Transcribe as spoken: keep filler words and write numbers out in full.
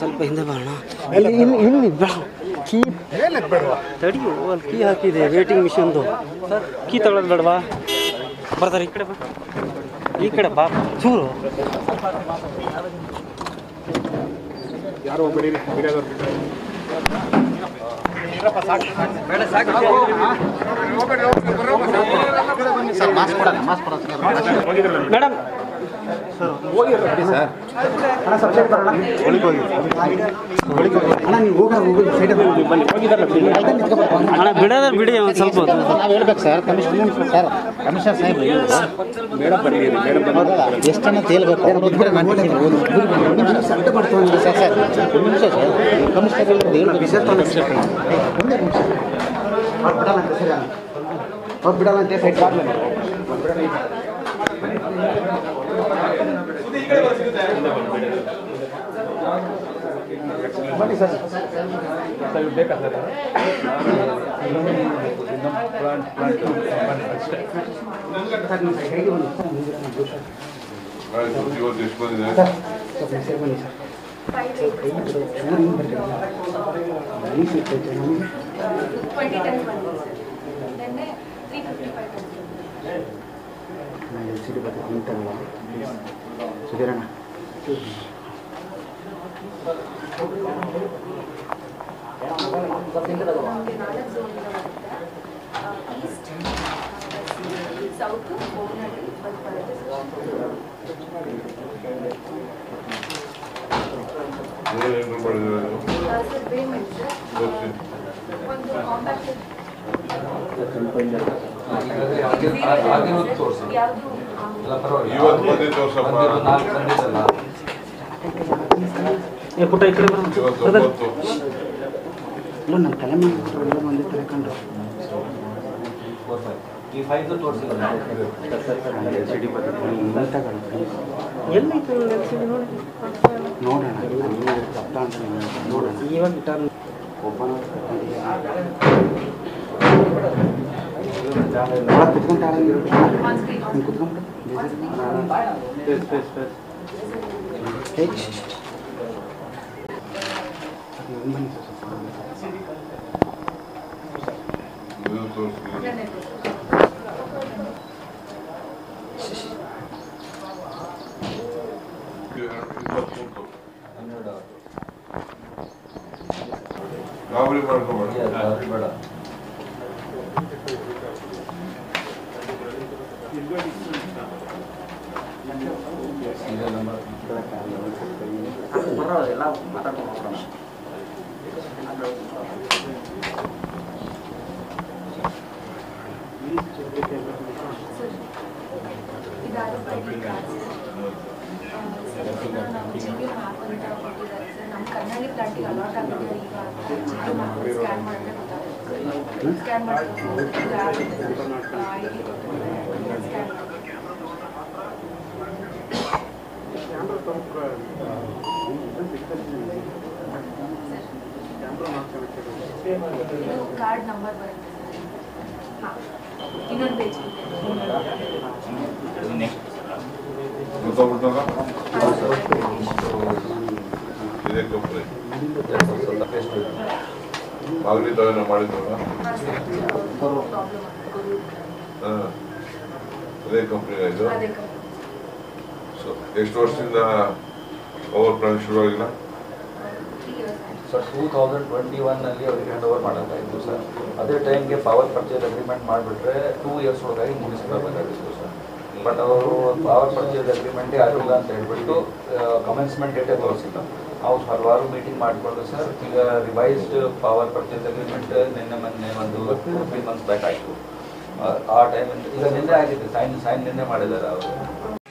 ಸ್ವಲ್ಪ ಹಿಂದೆ ಬರೋಣ. ಇಲ್ಲಿ ಇಲ್ಲಿ ಬೇಡ ಕೀ ತಡಿಯು, ಅಲ್ಲಿ ಕೀ ಹಾಕಿದೆ ವೇಟಿಂಗ್ ಮಿಷನ್ದು. ಕೀ ತಗೊಳ್ಳೋದು ಬೇಡವಾ? ಬರ್ತಾರೆ ಈ ಕಡೆ ಬಾ, ಈ ಕಡೆ ಬಾ ಚೂರು. ಯಾರು ಒಬ್ಬರಿರಿ ಹಿರಿಯವರು ಇರಪ್ಪ ಸಾಕು ಬೇಡ ಸಾಕು ಹೋಗಬೇಡಿ ಹೋಗಬೇಡಿ ಸರ್. ಮಾಸ್ಕ್ ಕೊಡಲ್ಲ ಮಾಸ್ಕ್ ಕೊಡಲ್ಲ ಮೇಡಮ್ ಸರ್ ಹೋಗಿರಲಿ ಸರ್. ಅಣ್ಣ ಸಬ್ಜೆಕ್ಟ್ ಬರಣ ಒಳಗೆ ಹೋಗಿ ಒಳಗೆ ಹೋಗಿ ಅಣ್ಣ ನೀವು ಹೋಗ ಹೋಗಿ ಸೈಡ್ ಅಲ್ಲಿ ಬನ್ನಿ ಹೋಗಿರಲ್ಲ ಅಣ್ಣ ಬಿಡೋದ ಬಿಡಿ ಒಂದು ಸ್ವಲ್ಪ ನಾವು ಹೇಳಬೇಕು ಸರ್. ಕಮಿಷನ್ ಸರ್ ಕಮಿಷನ್ ಸಾಹೇಬ್ ಮೇಡಮ್ ಬರಲಿ ಮೇಡಮ್ ಬರಲ್ಲ ಎಷ್ಟನ್ನ ತೇಲ್ಬೇಕು ಒಬ್ಬರು ಮಾಡ್ತೀನಿ ಒಂದು ನಿಮಿಷ ಸೆಟ್ ಮಾಡ್ತೀನಿ ಸರ್ ಸರ್ ಒಂದು ನಿಮಿಷ ಸರ್ ಕಮಿಷನ್ ಅಲ್ಲಿ ಏನು ವಿಷಯ ತಾನೆ ಸೆಟ್ ಒಂದು ನಿಮಿಷ ಅವರು ಬಿಡಲ್ಲ ಅಂತ ಸರ್ ಅವರು ಬಿಡಲ್ಲ ಅಂತ ಸೈಡ್ ಮಾಡ್ಲೇ ಬಿಡಲ್ಲ. ಬನ್ನಿ ಸರ್ ಸರ್ ಬೇಕಾಗ್ತದೆ ಸುಧೀರಣ್ಣ. ಪುಟ್ಟ ಈ ಕಡೆ ಇಲ್ಲ ನಮ್ಮ ತಲೆ ಮೇಲೆ ಎಲ್ಲ ಒಂದೇ ತಲೆಕೊಂಡು ನೋಡೋಣ ನೋಡೋಣ ಇವಾಗ ಟರ್ನ್ ಓಪನ್ ಗಾಬರಿ ಮಾಡ್ಕೋಬೇಡ. ಎಷ್ಟು ವರ್ಷದಿಂದ ಓವರ್ ಪ್ಲಾನ್ ಶುರುವಾಗಿಲ್ಲ ಸರ್. ಟೂ ತೌಸಂಡ್ ಟ್ವೆಂಟಿ ಒನ್ನಲ್ಲಿ ಅವ್ರಿಗೆ ಹ್ಯಾಂಡ್ ಓವರ್ ಮಾಡೋಕ್ಕಾಯಿತು ಸರ್. ಅದೇ ಟೈಮ್ಗೆ ಪವರ್ ಪರ್ಚೇಸ್ ಅಗ್ರಿಮೆಂಟ್ ಮಾಡಿಬಿಟ್ರೆ ಟೂ ಇಯರ್ಸ್ ಒಳಗಾಗಿ ಮುಗಿಸ್ಕೊಳ್ಬೇಕಾಗಿತ್ತು ಸರ್. ಬಟ್ ಅವರು ಪವರ್ ಪರ್ಚೇಸ್ ಅಗ್ರಿಮೆಂಟೇ ಆಗಿಲ್ಲ ಅಂತ ಹೇಳ್ಬಿಟ್ಟು ಕಮೆನ್ಸ್ಮೆಂಟ್ ಡೇಟೇ ತೋರಿಸಿಲ್ಲ. ಅವ್ರು ಹಲವಾರು ಮೀಟಿಂಗ್ ಮಾಡಿಕೊಂಡು ಸರ್ ಈಗ ರಿವೈಸ್ಡ್ ಪವರ್ ಪರ್ಚೇಸ್ ಅಗ್ರಿಮೆಂಟ್ ನಿನ್ನೆ ಮೊನ್ನೆ ಒಂದು ತ್ರೀ ಮಂತ್ಸ್ ಬ್ಯಾಕ್ ಆಯಿತು. ಆ ಟೈಮಲ್ಲಿ ಈಗ ನಿನ್ನೆ ಆಗಿದೆ ಸೈನ್ ಸೈನ್ ನಿನ್ನೆ ಮಾಡಿದ್ದಾರೆ ಅವರು.